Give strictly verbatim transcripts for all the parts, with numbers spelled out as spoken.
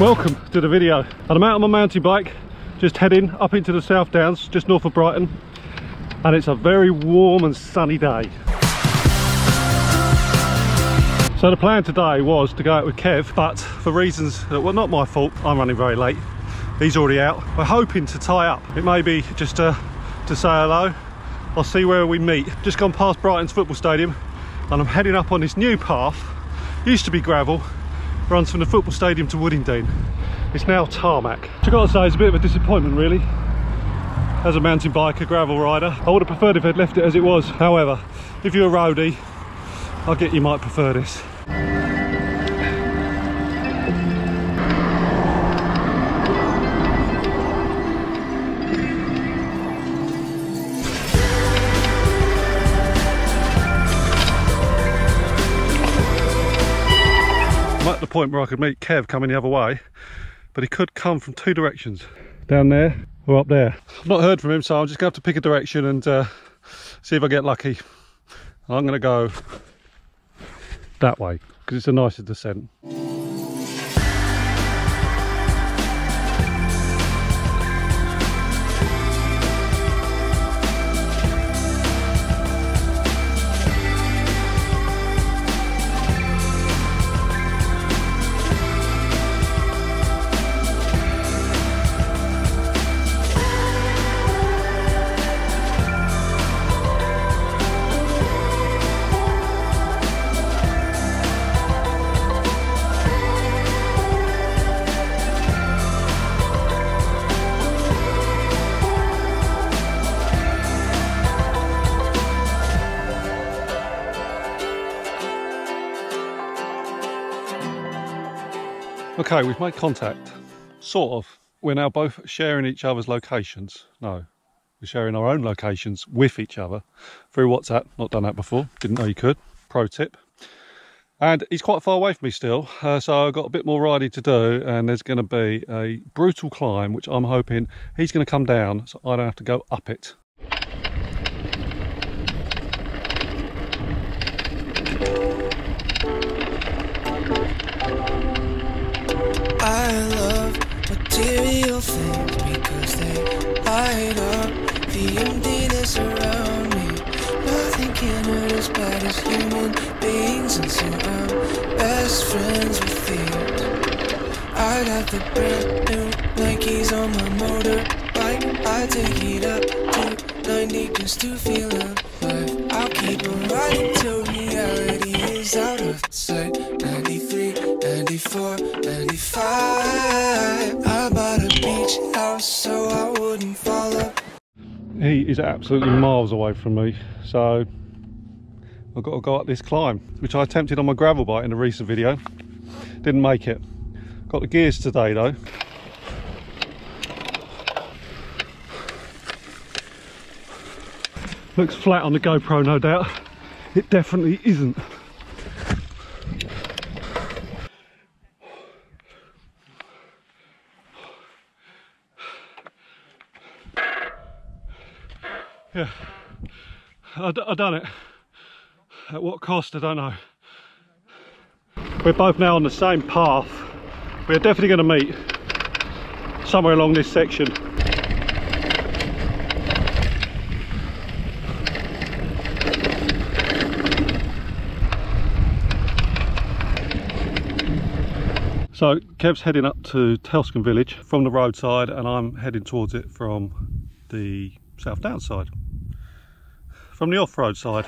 Welcome to the video, and I'm out on my mountain bike just heading up into the South Downs just north of Brighton, and it's a very warm and sunny day. So the plan today was to go out with Kev, but for reasons that were not my fault, I'm running very late. He's already out. We're hoping to tie up. It may be just uh, to say hello. I'll see where we meet. Just gone past Brighton's football stadium and I'm heading up on this new path. Used to be gravel. Runs from the football stadium to Woodingdean. It's now tarmac. Which I've got to say is a bit of a disappointment really. As a mountain biker, gravel rider, I would have preferred if they'd left it as it was. However, if you're a roadie, I get you might prefer this. Point where I could meet Kev coming the other way, but he could come from two directions, down there or up there. I've not heard from him, so I'm just gonna have to pick a direction and uh, see if I get lucky. I'm gonna go that way because it's the nicest descent. Okay, we've made contact, sort of. We're now both sharing each other's locations. No, we're sharing our own locations with each other through WhatsApp. Not done that before, didn't know you could, pro tip. And he's quite far away from me still, uh, so I've got a bit more riding to do, and there's gonna be a brutal climb, which I'm hoping he's gonna come down so I don't have to go up it. I love material things because they light up the emptiness around me. Nothing can hurt us but as human beings, and so I'm best friends with things. I got the brand new Nikes on my motorbike. I take it up to ninety just to feel alive. I'll keep on riding till reality is out of sight. ninety-three, ninety-four, ninety-five. I bought a beach house so I wouldn't fall up. He is absolutely miles away from me, so I've got to go up this climb, which I attempted on my gravel bike in a recent video. Didn't make it. Got the gears today though. Looks flat on the GoPro, no doubt. It definitely isn't. Yeah, I've done it. At what cost, I don't know. We're both now on the same path. We're definitely going to meet somewhere along this section. So Kev's heading up to Telsken Village from the roadside, and I'm heading towards it from the South Downs side. From the off-road side.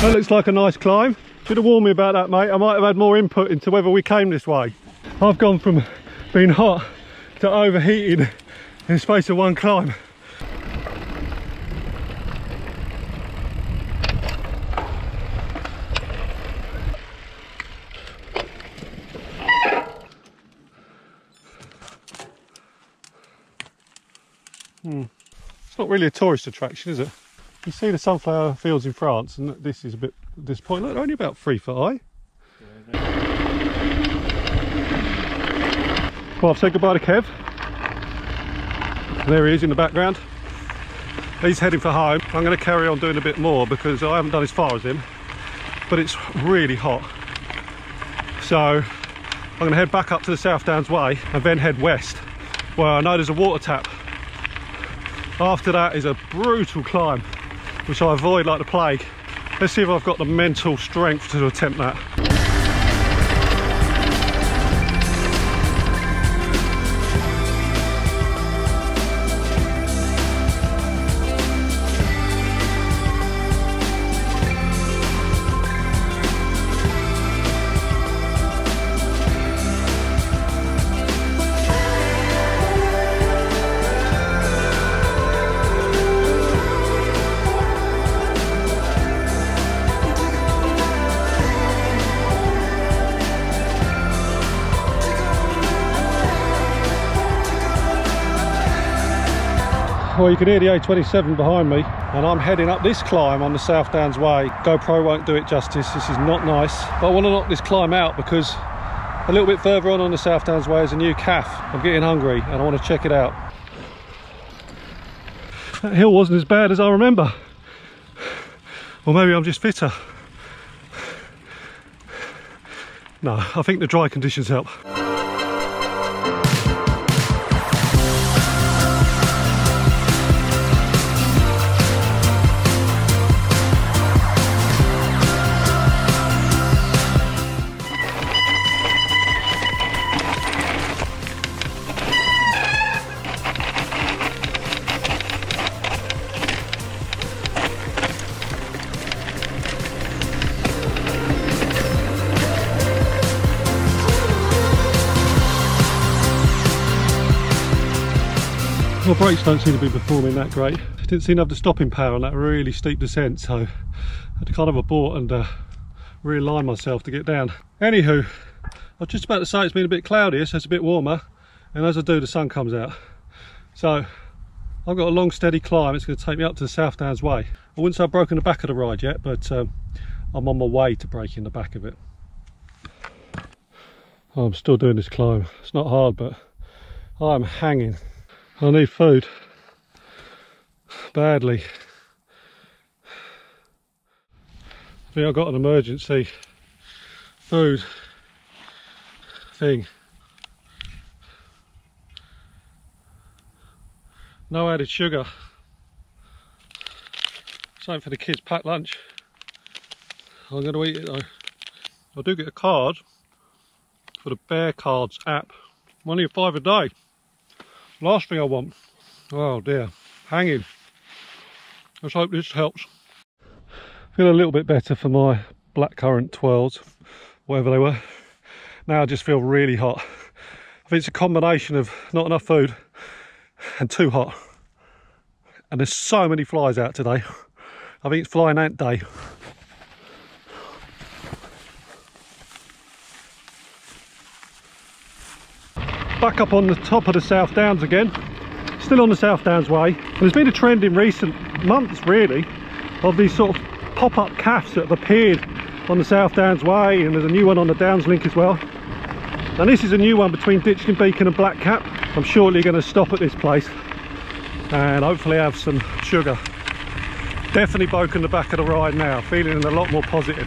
That looks like a nice climb. Should have warned me about that, mate. I might have had more input into whether we came this way. I've gone from being hot to overheating in the space of one climb. Hmm. It's not really a tourist attraction, is it? You see the sunflower fields in France, and this is a bit at this point. Look, they're only about three foot high. Well, I've said goodbye to Kev. There he is in the background. He's heading for home. I'm going to carry on doing a bit more because I haven't done as far as him, but it's really hot. So I'm going to head back up to the South Downs Way and then head west, where I know there's a water tap. After that is a brutal climb, which I avoid like the plague. Let's see if I've got the mental strength to attempt that. Well, you can hear the A twenty-seven behind me, and I'm heading up this climb on the South Downs Way. GoPro won't do it justice, this is not nice. But I want to knock this climb out because a little bit further on on the South Downs Way is a new cafe. I'm getting hungry and I want to check it out. That hill wasn't as bad as I remember. Or maybe I'm just fitter. No, I think the dry conditions help. My brakes don't seem to be performing that great. Didn't seem to have the stopping power on that really steep descent, so I had to kind of abort and uh, realign myself to get down. Anywho, I was just about to say it's been a bit cloudier, so it's a bit warmer, and as I do, the sun comes out. So I've got a long steady climb. It's going to take me up to the South Downs Way. I wouldn't say I've broken the back of the ride yet, but um, I'm on my way to breaking the back of it. I'm still doing this climb. It's not hard, but I'm hanging. I need food, badly. I think I've got an emergency food thing. No added sugar. Something for the kids' packed lunch. I'm going to eat it though. I do get a card for the Bear Cards app. I'm only a five a day. Last thing I want. Oh dear, hanging. Let's hope this helps. Feel a little bit better for my blackcurrant twirls, whatever they were. Now I just feel really hot. I think it's a combination of not enough food and too hot. And there's so many flies out today. I think it's flying ant day. Back up on the top of the South Downs again, still on the South Downs Way, and there's been a trend in recent months really of these sort of pop-up cafes that have appeared on the South Downs Way, and there's a new one on the Downs Link as well, and this is a new one between Ditchling Beacon and Blackcap. I'm surely going to stop at this place and hopefully have some sugar. Definitely broken the back of the ride now, feeling a lot more positive.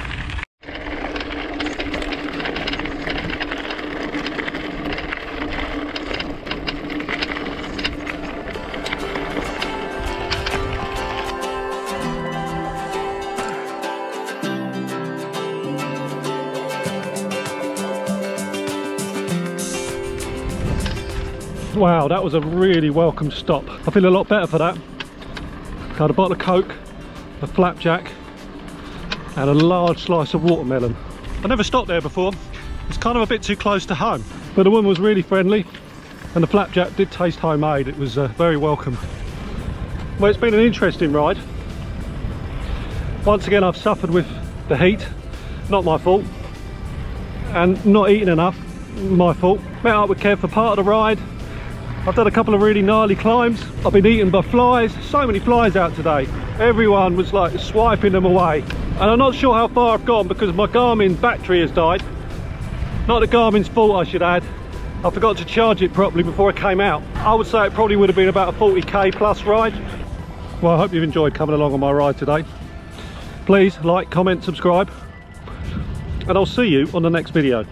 Wow, that was a really welcome stop. I feel a lot better for that. I had a bottle of Coke, a flapjack and a large slice of watermelon. I never stopped there before. It's kind of a bit too close to home, but the woman was really friendly and the flapjack did taste homemade. It was uh, very welcome. Well, it's been an interesting ride. Once again, I've suffered with the heat, not my fault, and not eating enough, my fault. Met up with Kev for part of the ride. I've done a couple of really gnarly climbs. I've been eaten by flies. So many flies out today. Everyone was like swiping them away. And I'm not sure how far I've gone because my Garmin battery has died. Not the Garmin's fault, I should add. I forgot to charge it properly before I came out. I would say it probably would have been about a forty K plus ride. Well, I hope you've enjoyed coming along on my ride today. Please like, comment, subscribe, and I'll see you on the next video.